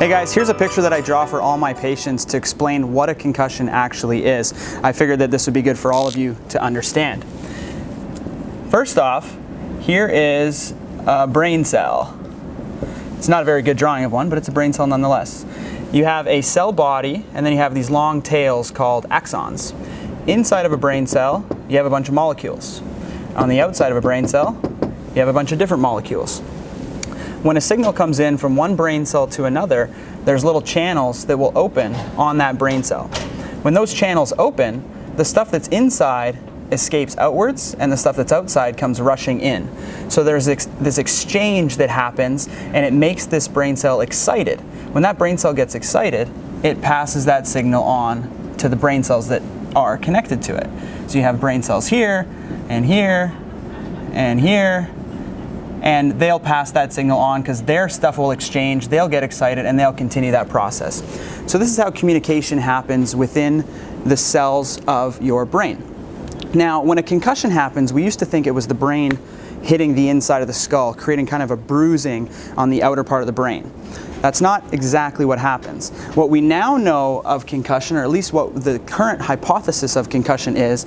Hey guys, here's a picture that I draw for all my patients to explain what a concussion actually is. I figured that this would be good for all of you to understand. First off, here is a brain cell. It's not a very good drawing of one, but it's a brain cell nonetheless. You have a cell body, and then you have these long tails called axons. Inside of a brain cell, you have a bunch of molecules. On the outside of a brain cell, you have a bunch of different molecules. When a signal comes in from one brain cell to another, there's little channels that will open on that brain cell. When those channels open, the stuff that's inside escapes outwards and the stuff that's outside comes rushing in. So there's this exchange that happens, and it makes this brain cell excited. When that brain cell gets excited, it passes that signal on to the brain cells that are connected to it. So you have brain cells here and here and here, and they'll pass that signal on because their stuff will exchange, they'll get excited, and they'll continue that process. So this is how communication happens within the cells of your brain. Now, when a concussion happens, we used to think it was the brain hitting the inside of the skull, creating kind of a bruising on the outer part of the brain. That's not exactly what happens. What we now know of concussion, or at least what the current hypothesis of concussion is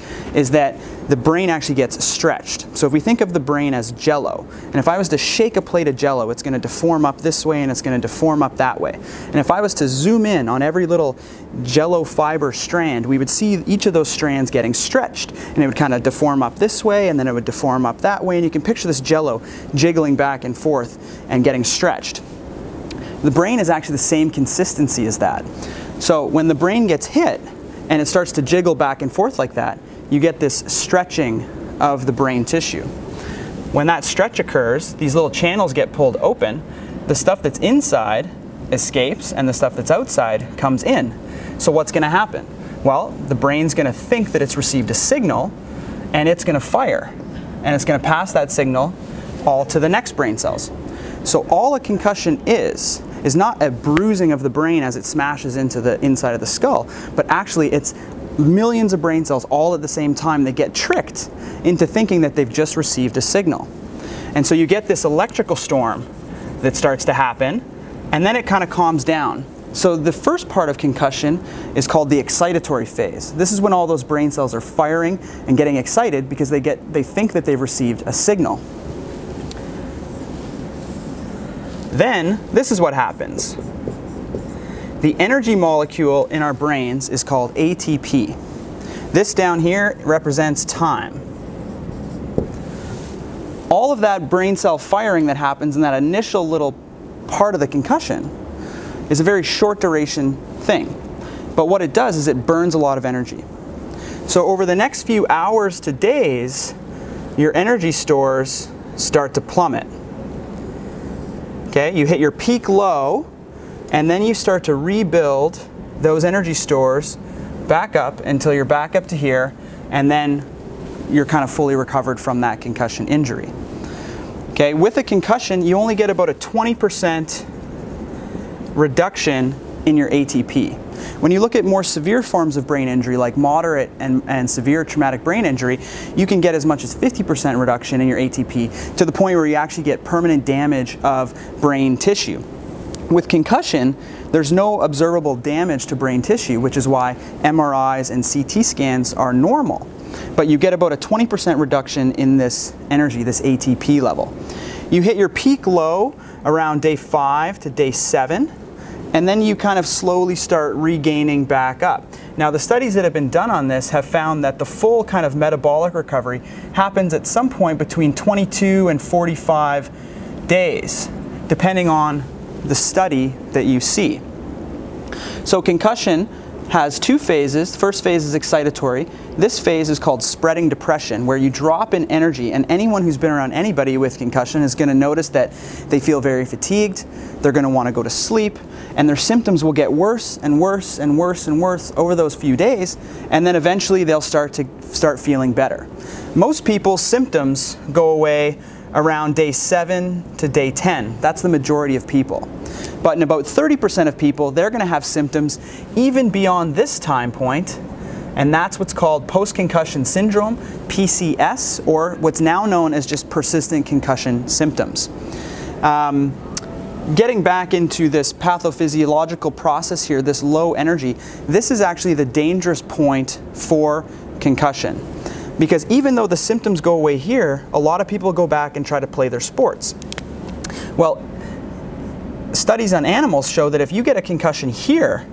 that the brain actually gets stretched. So if we think of the brain as jello, and if I was to shake a plate of jello, it's going to deform up this way and it's going to deform up that way. And if I was to zoom in on every little jello fiber strand, we would see each of those strands getting stretched, and it would kind of deform up this way and then it would deform up that way, and you can picture this jello jiggling back and forth and getting stretched. The brain is actually the same consistency as that. So when the brain gets hit and it starts to jiggle back and forth like that, you get this stretching of the brain tissue. When that stretch occurs, these little channels get pulled open, the stuff that's inside escapes and the stuff that's outside comes in. So what's going to happen? Well, the brain's going to think that it's received a signal, and it's going to fire, and it's going to pass that signal all to the next brain cells. So all a concussion is not a bruising of the brain as it smashes into the inside of the skull, but actually it's millions of brain cells all at the same time that get tricked into thinking that they've just received a signal. And so you get this electrical storm that starts to happen, and then it kind of calms down. So the first part of concussion is called the excitatory phase. This is when all those brain cells are firing and getting excited because they think that they've received a signal. Then, this is what happens. The energy molecule in our brains is called ATP. This down here represents time. All of that brain cell firing that happens in that initial little part of the concussion is a very short duration thing. But what it does is it burns a lot of energy. So over the next few hours to days, your energy stores start to plummet. Okay, you hit your peak low, and then you start to rebuild those energy stores back up until you're back up to here, and then you're kind of fully recovered from that concussion injury. Okay, with a concussion, you only get about a 20% reduction in your ATP. When you look at more severe forms of brain injury, like moderate and severe traumatic brain injury, you can get as much as 50% reduction in your ATP, to the point where you actually get permanent damage of brain tissue. With concussion, there's no observable damage to brain tissue, which is why MRIs and CT scans are normal. But you get about a 20% reduction in this energy, this ATP level. You hit your peak low around day 5 to day 7. And then you kind of slowly start regaining back up. Now, the studies that have been done on this have found that the full kind of metabolic recovery happens at some point between 22 and 45 days, depending on the study that you see. So concussion has two phases. The first phase is excitatory. This phase is called spreading depression, where you drop in energy, and anyone who's been around anybody with concussion is going to notice that they feel very fatigued, they're going to want to go to sleep, and their symptoms will get worse and worse and worse and worse over those few days, and then eventually they'll start feeling better. Most people's symptoms go away around day 7 to day 10. That's the majority of people. But in about 30% of people, they're going to have symptoms even beyond this time point, and that's what's called post-concussion syndrome, PCS, or what's now known as just persistent concussion symptoms. Getting back into this pathophysiological process here, this low energy, this is actually the dangerous point for concussion. Because even though the symptoms go away here, a lot of people go back and try to play their sports. Well, studies on animals show that if you get a concussion here,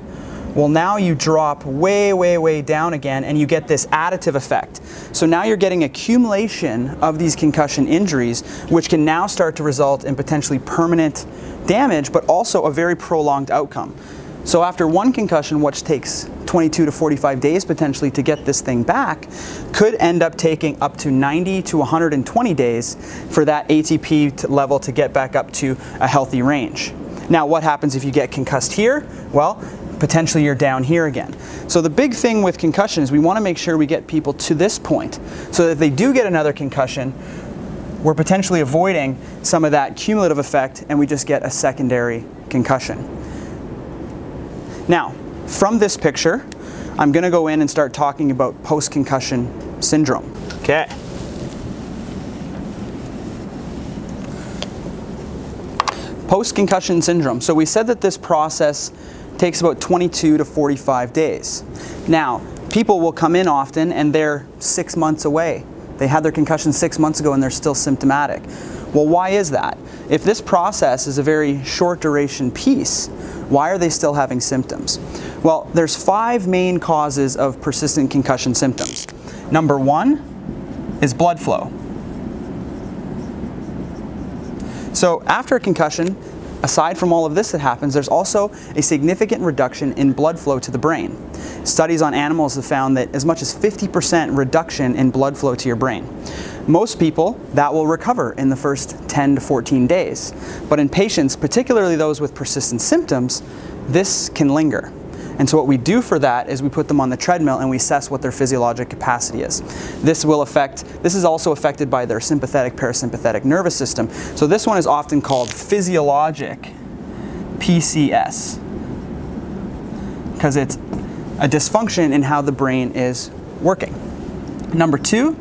well, now you drop way, way, way down again and you get this additive effect. So now you're getting accumulation of these concussion injuries, which can now start to result in potentially permanent damage, but also a very prolonged outcome. So after one concussion, which takes 22 to 45 days potentially to get this thing back, could end up taking up to 90 to 120 days for that ATP level to get back up to a healthy range. Now what happens if you get concussed here? Well, potentially you're down here again. So the big thing with concussion is we want to make sure we get people to this point so that if they do get another concussion, we're potentially avoiding some of that cumulative effect and we just get a secondary concussion. Now, from this picture, I'm going to go in and start talking about post-concussion syndrome. Okay. Post-concussion syndrome. So we said that this process takes about 22 to 45 days. Now, people will come in often and they're 6 months away. They had their concussion 6 months ago and they're still symptomatic. Well, why is that? If this process is a very short duration piece, why are they still having symptoms? Well, there's 5 main causes of persistent concussion symptoms. Number 1 is blood flow. So after a concussion, aside from all of this that happens, there's also a significant reduction in blood flow to the brain. Studies on animals have found that as much as 50% reduction in blood flow to your brain. Most people, that will recover in the first 10 to 14 days. But in patients, particularly those with persistent symptoms, this can linger. And so what we do for that is we put them on the treadmill and we assess what their physiologic capacity is. This is also affected by their sympathetic parasympathetic nervous system. So this one is often called physiologic PCS because it's a dysfunction in how the brain is working. Number 2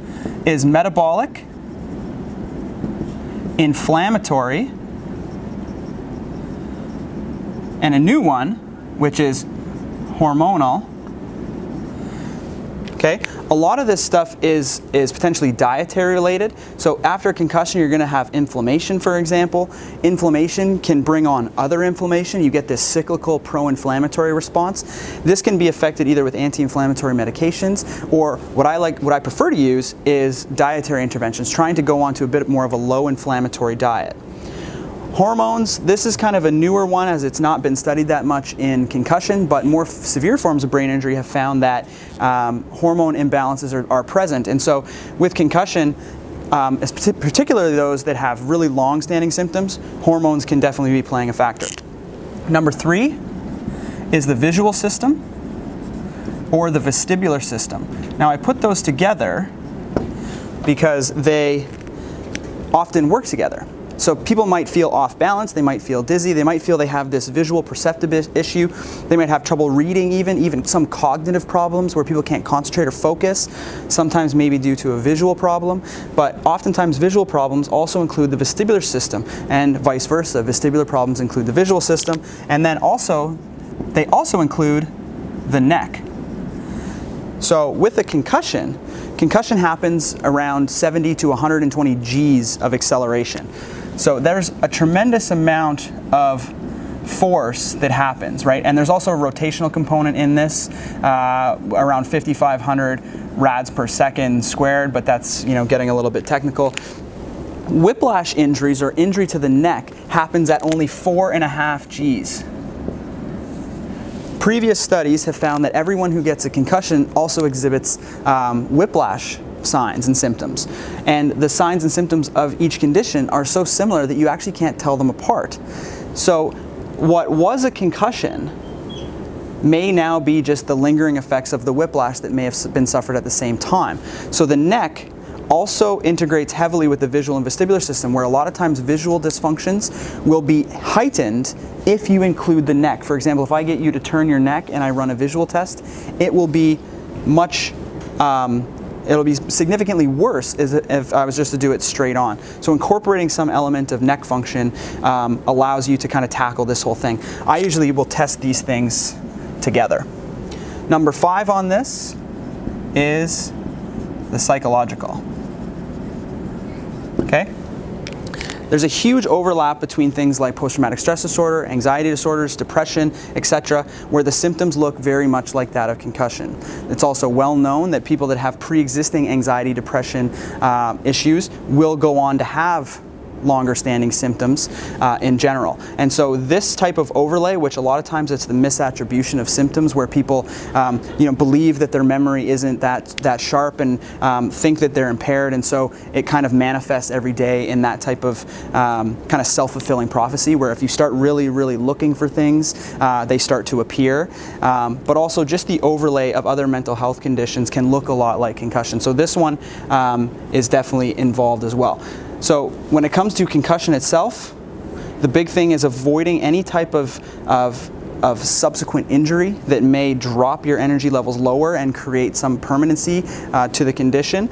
is metabolic, inflammatory, and a new one, which is hormonal. Okay, a lot of this stuff is potentially dietary related. So after a concussion, you're going to have inflammation, for example. Inflammation can bring on other inflammation. You get this cyclical pro-inflammatory response. This can be affected either with anti-inflammatory medications or what I prefer to use is dietary interventions, trying to go on to a bit more of a low inflammatory diet. Hormones, this is kind of a newer one as it's not been studied that much in concussion, but more severe forms of brain injury have found that hormone imbalances are present. And so with concussion, particularly those that have really long-standing symptoms, hormones can definitely be playing a factor. Number 3 is the visual system or the vestibular system. Now I put those together because they often work together. So people might feel off balance, they might feel dizzy, they might feel they have this visual perceptive issue, they might have trouble reading even some cognitive problems where people can't concentrate or focus, sometimes maybe due to a visual problem, but oftentimes visual problems also include the vestibular system and vice versa. Vestibular problems include the visual system and then also, they also include the neck. So with a concussion, concussion happens around 70 to 120 Gs of acceleration. So there's a tremendous amount of force that happens, right? And there's also a rotational component in this, around 5,500 rads per second squared, but that's, you know, getting a little bit technical. Whiplash injuries or injury to the neck happens at only 4.5 Gs. Previous studies have found that everyone who gets a concussion also exhibits whiplash signs and symptoms. And the signs and symptoms of each condition are so similar that you actually can't tell them apart. So what was a concussion may now be just the lingering effects of the whiplash that may have been suffered at the same time. So the neck also integrates heavily with the visual and vestibular system, where a lot of times visual dysfunctions will be heightened if you include the neck. For example, if I get you to turn your neck and I run a visual test, it will be much It'll be significantly worse if I was just to do it straight on. So incorporating some element of neck function allows you to kind of tackle this whole thing. I usually will test these things together. Number 5 on this is the psychological. Okay? There's a huge overlap between things like post-traumatic stress disorder, anxiety disorders, depression, etc., where the symptoms look very much like that of concussion. It's also well known that people that have pre-existing anxiety, depression issues will go on to have longer standing symptoms in general. And so this type of overlay, which a lot of times it's the misattribution of symptoms where people believe that their memory isn't that sharp and think that they're impaired, and so it kind of manifests every day in that type of kind of self-fulfilling prophecy where if you start really, really looking for things, they start to appear. But also just the overlay of other mental health conditions can look a lot like concussion. So this one is definitely involved as well. So when it comes to concussion itself, the big thing is avoiding any type of subsequent injury that may drop your energy levels lower and create some permanency to the condition,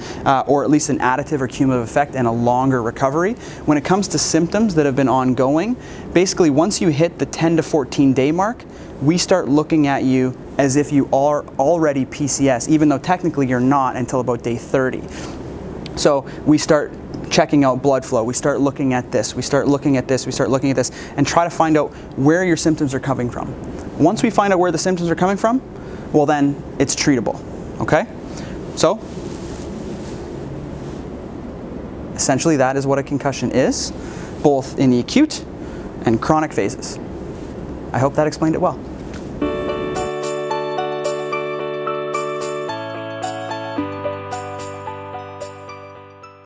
or at least an additive or cumulative effect and a longer recovery. When it comes to symptoms that have been ongoing, basically once you hit the 10 to 14 day mark, we start looking at you as if you are already PCS, even though technically you're not until about day 30. So we start checking out blood flow, we start looking at this, we start looking at this, we start looking at this, and try to find out where your symptoms are coming from. Once we find out where the symptoms are coming from, well then it's treatable, okay? So essentially that is what a concussion is, both in the acute and chronic phases. I hope that explained it well.